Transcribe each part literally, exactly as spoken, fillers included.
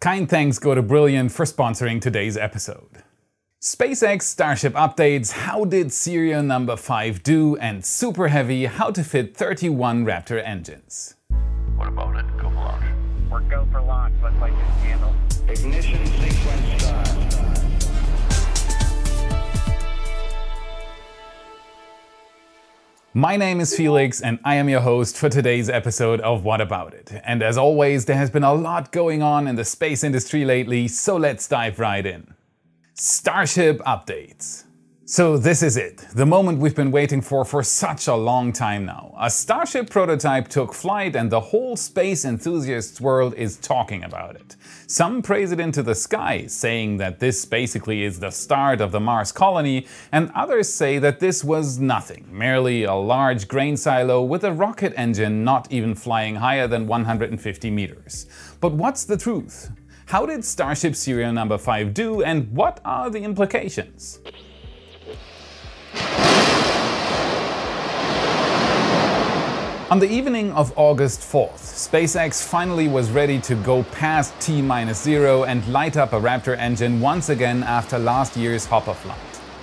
Kind thanks go to Brilliant for sponsoring today's episode. SpaceX Starship updates, how did Serial Number five do, and Super Heavy, how to fit thirty-one Raptor engines. What about it? Go for launch. We're go for launch, let's light this candle. Ignition sequence start. My name is Felix and I am your host for today's episode of What About It. And as always, there has been a lot going on in the space industry lately, so let's dive right in. Starship updates. So this is it, the moment we've been waiting for for such a long time now. A Starship prototype took flight and the whole space enthusiasts world is talking about it. Some praise it into the sky, saying that this basically is the start of the Mars colony, and others say that this was nothing, merely a large grain silo with a rocket engine not even flying higher than one hundred fifty meters. But what's the truth? How did Starship Serial Number five do, and what are the implications? On the evening of August fourth, SpaceX finally was ready to go past T minus zero and light up a Raptor engine once again after last year's Hopper flight.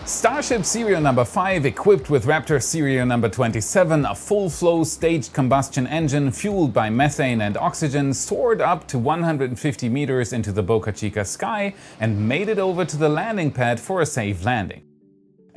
Starship Serial Number five, equipped with Raptor Serial Number twenty-seven, a full-flow staged combustion engine fueled by methane and oxygen, soared up to one hundred fifty meters into the Boca Chica sky and made it over to the landing pad for a safe landing.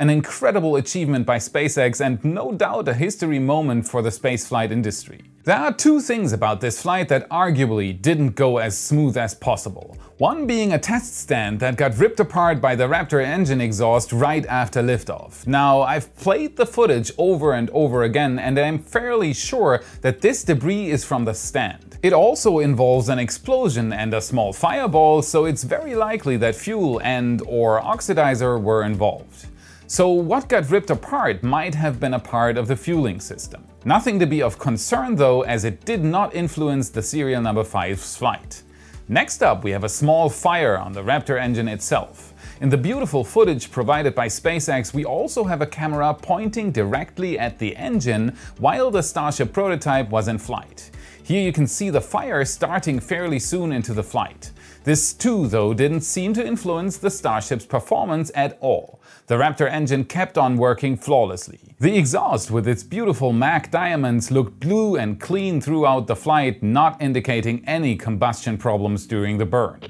An incredible achievement by SpaceX and no doubt a history moment for the spaceflight industry. There are two things about this flight that arguably didn't go as smooth as possible. One being a test stand that got ripped apart by the Raptor engine exhaust right after liftoff. Now, I've played the footage over and over again and I'm fairly sure that this debris is from the stand. It also involves an explosion and a small fireball, so it's very likely that fuel and or oxidizer were involved. So what got ripped apart might have been a part of the fueling system. Nothing to be of concern though, as it did not influence the Serial Number five's flight. Next up, we have a small fire on the Raptor engine itself. In the beautiful footage provided by SpaceX, we also have a camera pointing directly at the engine while the Starship prototype was in flight. Here you can see the fire starting fairly soon into the flight. This too, though, didn't seem to influence the Starship's performance at all. The Raptor engine kept on working flawlessly. The exhaust with its beautiful MAC diamonds looked blue and clean throughout the flight, not indicating any combustion problems during the burn.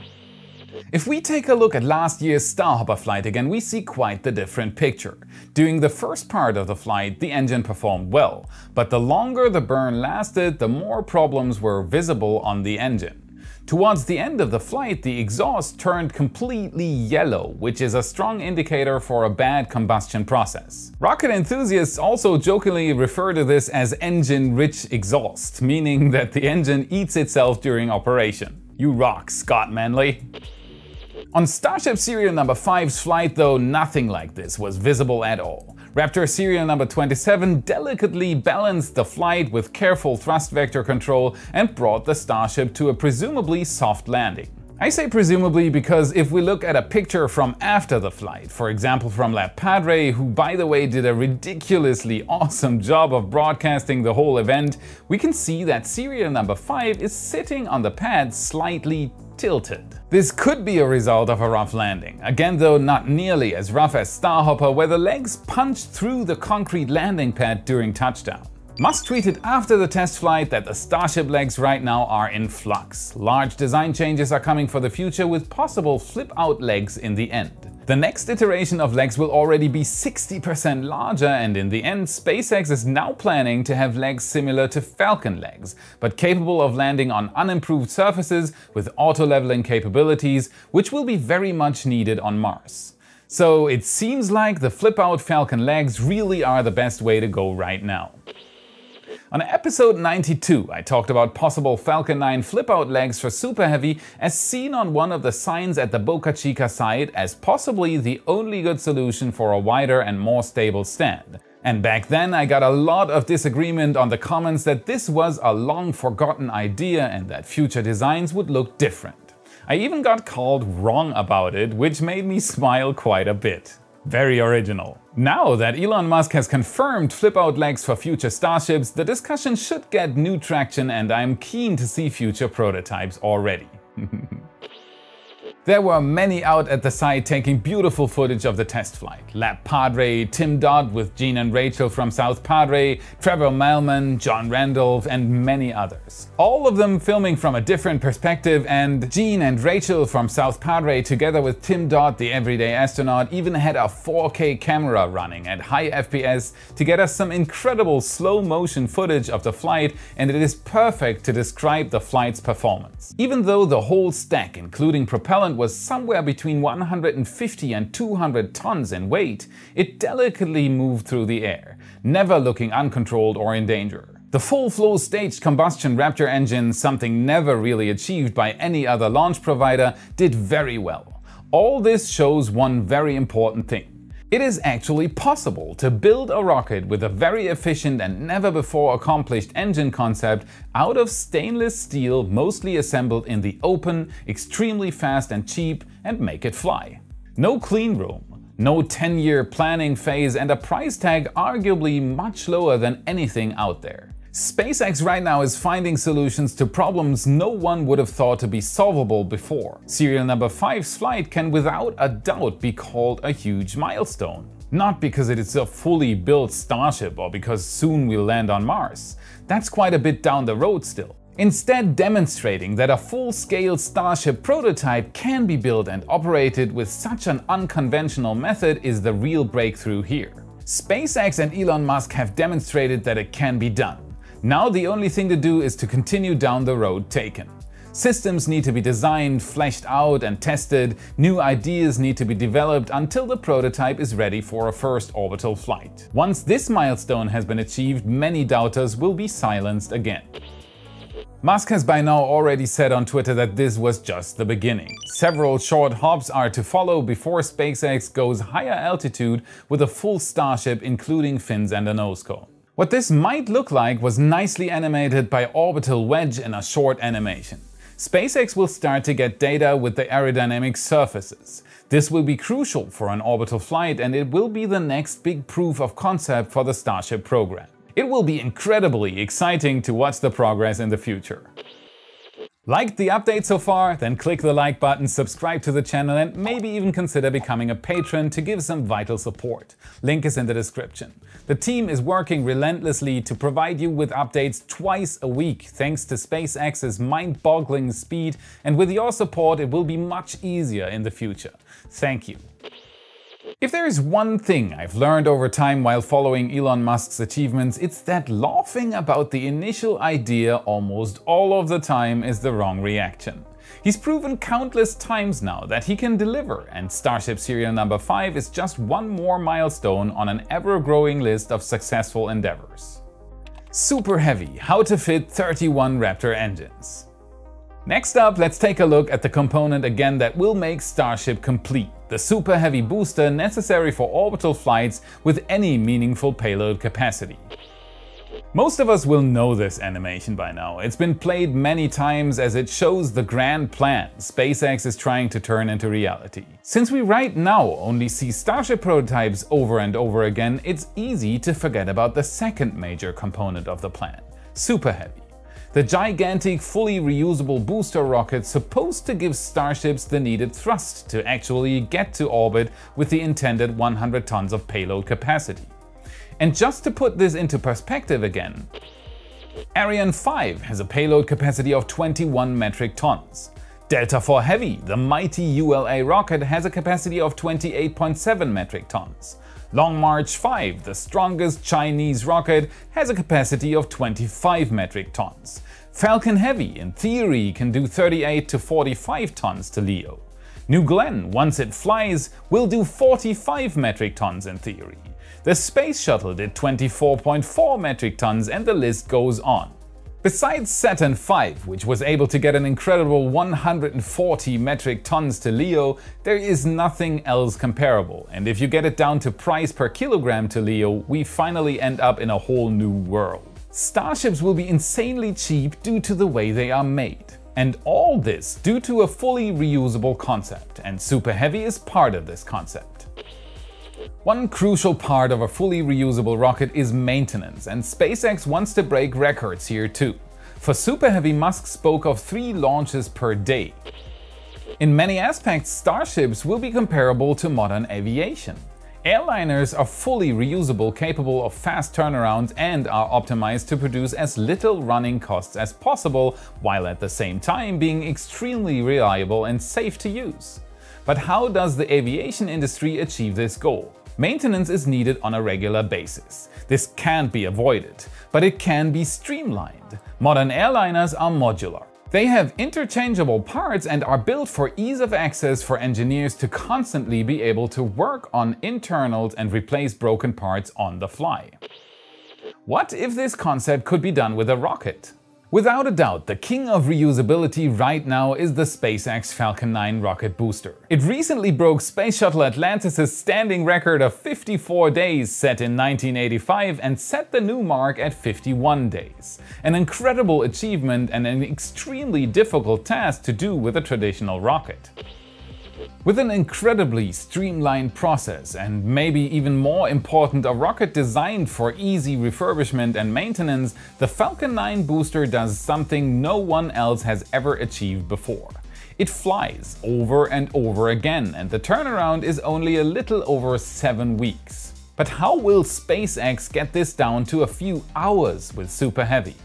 If we take a look at last year's Starhopper flight again, we see quite the different picture. During the first part of the flight, the engine performed well, but the longer the burn lasted, the more problems were visible on the engine. Towards the end of the flight, the exhaust turned completely yellow, which is a strong indicator for a bad combustion process. Rocket enthusiasts also jokingly refer to this as engine-rich exhaust, meaning that the engine eats itself during operation. You rock, Scott Manley. On Starship Serial Number five's flight, though, nothing like this was visible at all. Raptor Serial Number twenty-seven delicately balanced the flight with careful thrust vector control and brought the Starship to a presumably soft landing. I say presumably because if we look at a picture from after the flight, for example from LabPadre, who by the way did a ridiculously awesome job of broadcasting the whole event, we can see that Serial Number five is sitting on the pad slightly tilted. This could be a result of a rough landing, again though not nearly as rough as Starhopper, where the legs punched through the concrete landing pad during touchdown. Musk tweeted after the test flight that the Starship legs right now are in flux. Large design changes are coming for the future with possible flip-out legs in the end. The next iteration of legs will already be sixty percent larger, and in the end SpaceX is now planning to have legs similar to Falcon legs, but capable of landing on unimproved surfaces with auto-leveling capabilities, which will be very much needed on Mars. So it seems like the flip-out Falcon legs really are the best way to go right now. On episode ninety-two, I talked about possible Falcon nine flip-out legs for Super Heavy as seen on one of the signs at the Boca Chica site as possibly the only good solution for a wider and more stable stand. And back then I got a lot of disagreement on the comments that this was a long-forgotten idea and that future designs would look different. I even got called wrong about it, which made me smile quite a bit. Very original. Now that Elon Musk has confirmed flip-out legs for future Starships, the discussion should get new traction and I'm keen to see future prototypes already. There were many out at the site taking beautiful footage of the test flight. LabPadre, Tim Dodd with Gene and Rachel from South Padre, Trevor Mahlmann, John Randolph, and many others. All of them filming from a different perspective, and Gene and Rachel from South Padre together with Tim Dodd, the Everyday Astronaut, even had a four K camera running at high F P S to get us some incredible slow motion footage of the flight, and it is perfect to describe the flight's performance. Even though the whole stack, including propellant, was somewhere between one hundred fifty and two hundred tons in weight, it delicately moved through the air, never looking uncontrolled or in danger. The full-flow staged combustion Raptor engine, something never really achieved by any other launch provider, did very well. All this shows one very important thing. It is actually possible to build a rocket with a very efficient and never-before-accomplished engine concept out of stainless steel, mostly assembled in the open, extremely fast and cheap, and make it fly. No clean room, no ten-year planning phase, and a price tag arguably much lower than anything out there. SpaceX right now is finding solutions to problems no one would have thought to be solvable before. Serial Number five's flight can without a doubt be called a huge milestone. Not because it is a fully built Starship or because soon we'll land on Mars. That's quite a bit down the road still. Instead, demonstrating that a full-scale Starship prototype can be built and operated with such an unconventional method is the real breakthrough here. SpaceX and Elon Musk have demonstrated that it can be done. Now the only thing to do is to continue down the road taken. Systems need to be designed, fleshed out and tested, new ideas need to be developed until the prototype is ready for a first orbital flight. Once this milestone has been achieved, many doubters will be silenced again. Musk has by now already said on Twitter that this was just the beginning. Several short hops are to follow before SpaceX goes higher altitude with a full Starship including fins and a nose cone. What this might look like was nicely animated by Orbital Wedge in a short animation. SpaceX will start to get data with the aerodynamic surfaces. This will be crucial for an orbital flight, and it will be the next big proof of concept for the Starship program. It will be incredibly exciting to watch the progress in the future. Liked the update so far? Then click the like button, subscribe to the channel, and maybe even consider becoming a patron to give some vital support. Link is in the description. The team is working relentlessly to provide you with updates twice a week, thanks to SpaceX's mind-boggling speed, and with your support it will be much easier in the future. Thank you. If there is one thing I've learned over time while following Elon Musk's achievements, it's that laughing about the initial idea almost all of the time is the wrong reaction. He's proven countless times now that he can deliver, and Starship Serial Number five is just one more milestone on an ever-growing list of successful endeavors. Super Heavy – how to fit thirty-one Raptor engines. Next up, let's take a look at the component again that will make Starship complete. The Super Heavy booster necessary for orbital flights with any meaningful payload capacity. Most of us will know this animation by now. It's been played many times as it shows the grand plan SpaceX is trying to turn into reality. Since we right now only see Starship prototypes over and over again, it's easy to forget about the second major component of the plan, Super Heavy. The gigantic, fully reusable booster rocket supposed to give Starships the needed thrust to actually get to orbit with the intended one hundred tons of payload capacity. And just to put this into perspective again, Ariane five has a payload capacity of twenty-one metric tons. Delta four Heavy, the mighty U L A rocket, has a capacity of twenty-eight point seven metric tons. Long March five, the strongest Chinese rocket, has a capacity of twenty-five metric tons. Falcon Heavy, in theory, can do thirty-eight to forty-five tons to L E O. New Glenn, once it flies, will do forty-five metric tons in theory. The Space Shuttle did twenty-four point four metric tons, and the list goes on. Besides Saturn V, which was able to get an incredible one hundred forty metric tons to L E O, there is nothing else comparable, and if you get it down to price per kilogram to L E O, we finally end up in a whole new world. Starships will be insanely cheap due to the way they are made. And all this due to a fully reusable concept, and Super Heavy is part of this concept. One crucial part of a fully reusable rocket is maintenance, and SpaceX wants to break records here too. For Super Heavy, Musk spoke of three launches per day. In many aspects, starships will be comparable to modern aviation. Airliners are fully reusable, capable of fast turnaround, and are optimized to produce as little running costs as possible, while at the same time being extremely reliable and safe to use. But how does the aviation industry achieve this goal? Maintenance is needed on a regular basis. This can't be avoided, but it can be streamlined. Modern airliners are modular. They have interchangeable parts and are built for ease of access for engineers to constantly be able to work on internals and replace broken parts on the fly. What if this concept could be done with a rocket? Without a doubt, the king of reusability right now is the SpaceX Falcon nine rocket booster. It recently broke Space Shuttle Atlantis' standing record of fifty-four days set in nineteen eighty-five and set the new mark at fifty-one days. An incredible achievement and an extremely difficult task to do with a traditional rocket. With an incredibly streamlined process, and maybe even more important, a rocket designed for easy refurbishment and maintenance, the Falcon nine booster does something no one else has ever achieved before. It flies over and over again, and the turnaround is only a little over seven weeks. But how will SpaceX get this down to a few hours with Super Heavy?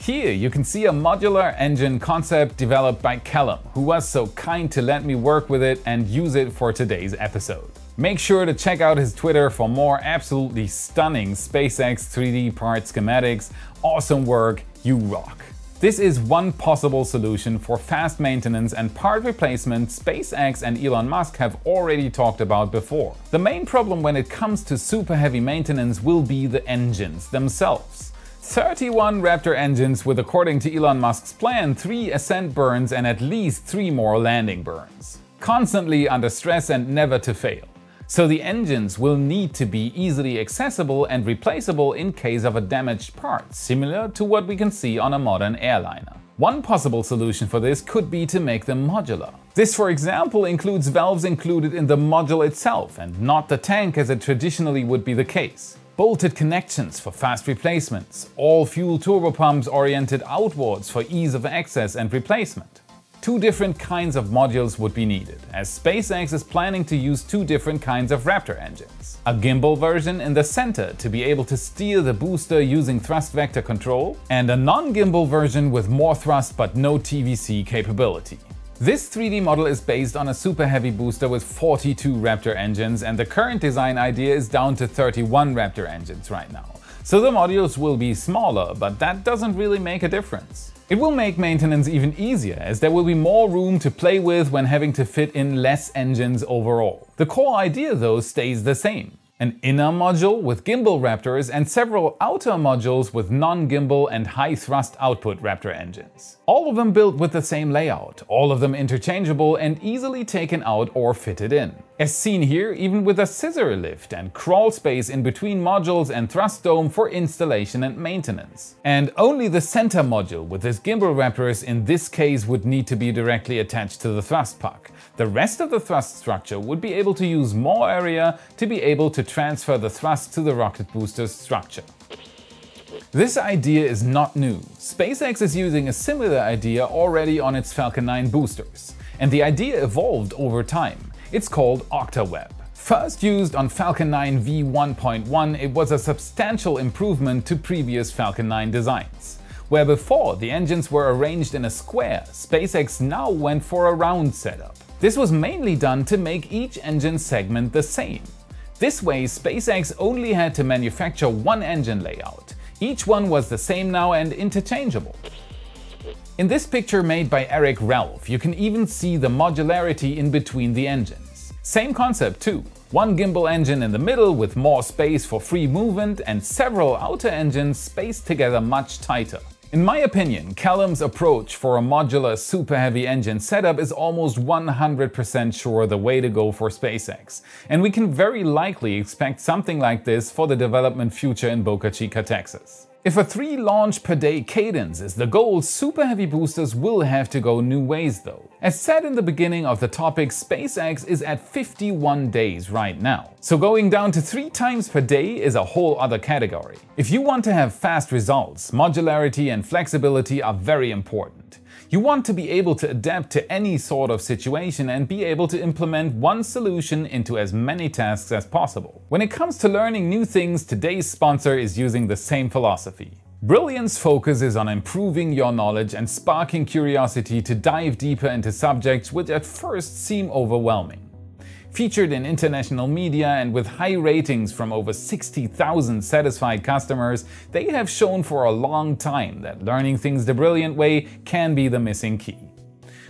Here you can see a modular engine concept developed by Callum, who was so kind to let me work with it and use it for today's episode. Make sure to check out his Twitter for more absolutely stunning SpaceX three D part schematics. Awesome work, you rock! This is one possible solution for fast maintenance and part replacement SpaceX and Elon Musk have already talked about before. The main problem when it comes to Super Heavy maintenance will be the engines themselves. thirty-one Raptor engines with, according to Elon Musk's plan, three ascent burns and at least three more landing burns. Constantly under stress and never to fail. So the engines will need to be easily accessible and replaceable in case of a damaged part, similar to what we can see on a modern airliner. One possible solution for this could be to make them modular. This, for example, includes valves included in the module itself and not the tank as it traditionally would be the case. Bolted connections for fast replacements, all fuel turbopumps oriented outwards for ease of access and replacement. Two different kinds of modules would be needed, as SpaceX is planning to use two different kinds of Raptor engines. A gimbal version in the center to be able to steer the booster using thrust vector control, and a non-gimbal version with more thrust but no T V C capability. This three D model is based on a Super Heavy booster with forty-two Raptor engines, and the current design idea is down to thirty-one Raptor engines right now. So the modules will be smaller, but that doesn't really make a difference. It will make maintenance even easier, as there will be more room to play with when having to fit in less engines overall. The core idea, though, stays the same. An inner module with gimbal Raptors and several outer modules with non-gimbal and high thrust output Raptor engines. All of them built with the same layout, all of them interchangeable and easily taken out or fitted in. As seen here, even with a scissor lift and crawl space in between modules and thrust dome for installation and maintenance. And only the center module with its gimbal Raptors in this case would need to be directly attached to the thrust puck. The rest of the thrust structure would be able to use more area to be able to transfer the thrust to the rocket booster's structure. This idea is not new. SpaceX is using a similar idea already on its Falcon nine boosters, and the idea evolved over time. It's called OctaWeb. First used on Falcon nine V one point one, it was a substantial improvement to previous Falcon nine designs. Where before the engines were arranged in a square, SpaceX now went for a round setup. This was mainly done to make each engine segment the same. This way, SpaceX only had to manufacture one engine layout. Each one was the same now and interchangeable. In this picture made by Eric Ralph, you can even see the modularity in between the engines. Same concept too. One gimbal engine in the middle with more space for free movement and several outer engines spaced together much tighter. In my opinion, Callum's approach for a modular Super Heavy engine setup is almost one hundred percent sure the way to go for SpaceX, and we can very likely expect something like this for the development future in Boca Chica, Texas. If a three launch per day cadence is the goal, Super Heavy boosters will have to go new ways though. As said in the beginning of the topic, SpaceX is at fifty-one days right now. So going down to three times per day is a whole other category. If you want to have fast results, modularity and flexibility are very important. You want to be able to adapt to any sort of situation and be able to implement one solution into as many tasks as possible. When it comes to learning new things, today's sponsor is using the same philosophy. Brilliant's focus is on improving your knowledge and sparking curiosity to dive deeper into subjects which at first seem overwhelming. Featured in international media and with high ratings from over sixty thousand satisfied customers, they have shown for a long time that learning things the brilliant way can be the missing key.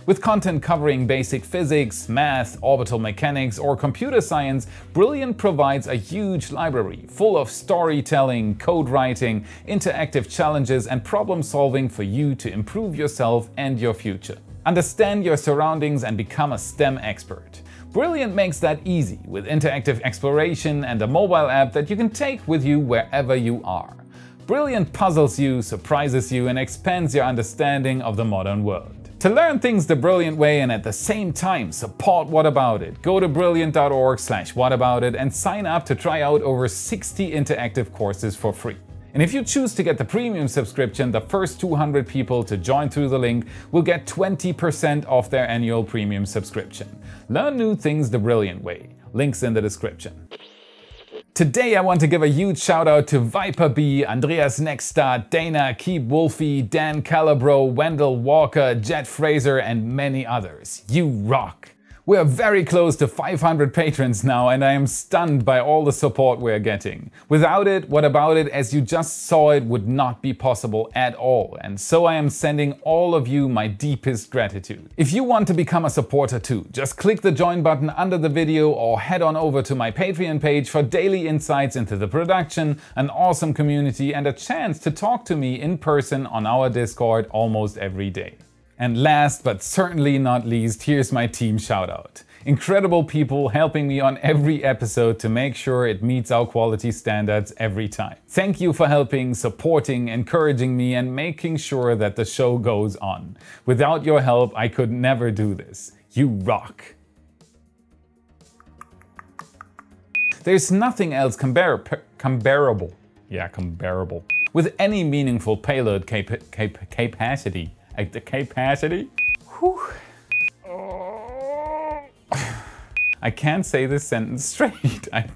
With content covering basic physics, math, orbital mechanics, or computer science, Brilliant provides a huge library full of storytelling, code writing, interactive challenges, and problem solving for you to improve yourself and your future. Understand your surroundings and become a STEM expert. Brilliant makes that easy with interactive exploration and a mobile app that you can take with you wherever you are. Brilliant puzzles you, surprises you, and expands your understanding of the modern world. To learn things the brilliant way and at the same time support What About It, go to brilliant dot org slash whataboutit and sign up to try out over sixty interactive courses for free. And if you choose to get the premium subscription, the first two hundred people to join through the link will get twenty percent off their annual premium subscription. Learn new things the brilliant way. Links in the description. Today I want to give a huge shout out to Viper B, Andreas Nexstar, Dana, Keith Wolfie, Dan Calabro, Wendell Walker, Jet Fraser, and many others. You rock! We are very close to five hundred patrons now, and I am stunned by all the support we are getting. Without it, What About It, as you just saw it, would not be possible at all, and so I am sending all of you my deepest gratitude. If you want to become a supporter too, just click the join button under the video or head on over to my Patreon page for daily insights into the production, an awesome community, and a chance to talk to me in person on our Discord almost every day. And last but certainly not least, here's my team shoutout. Incredible people helping me on every episode to make sure it meets our quality standards every time. Thank you for helping, supporting, encouraging me, and making sure that the show goes on. Without your help, I could never do this. You rock! There's nothing else compar- comparable. Yeah, comparable. With any meaningful payload cap- cap- capacity. Like the capacity? Whew. I can't say this sentence straight. I